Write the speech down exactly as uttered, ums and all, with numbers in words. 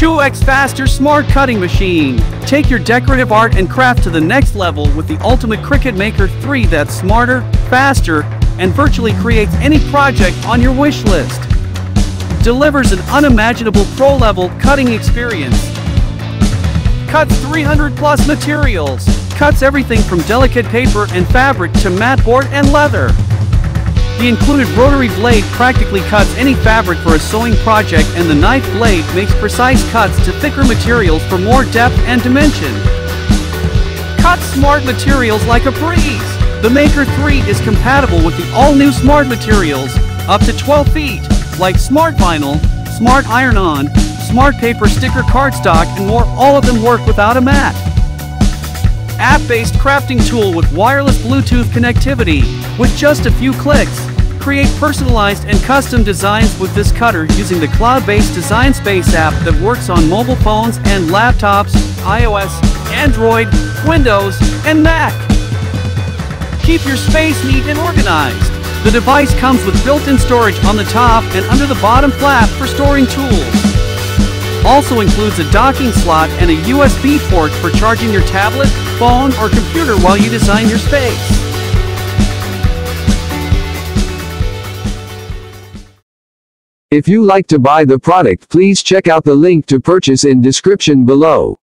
two X faster smart cutting machine. Take your decorative art and craft to the next level with the ultimate Cricut Maker three that's smarter, faster, and virtually creates any project on your wish list. Delivers an unimaginable pro-level cutting experience. Cuts three hundred plus materials. Cuts everything from delicate paper and fabric to matte board and leather. The included rotary blade practically cuts any fabric for a sewing project, and the knife blade makes precise cuts to thicker materials for more depth and dimension. Cut smart materials like a breeze. The Maker three is compatible with the all-new smart materials up to twelve feet, like smart vinyl, smart iron-on, smart paper sticker cardstock, and more. All of them work without a mat. App-based crafting tool with wireless Bluetooth connectivity. With just a few clicks, create personalized and custom designs with this cutter using the cloud-based Design Space app that works on mobile phones and laptops, iOS, Android, Windows, and Mac. Keep your space neat and organized. The device comes with built-in storage on the top and under the bottom flap for storing tools. Also includes a docking slot and a U S B port for charging your tablet, phone, or computer while you design your space. If you like to buy the product, please check out the link to purchase in description below.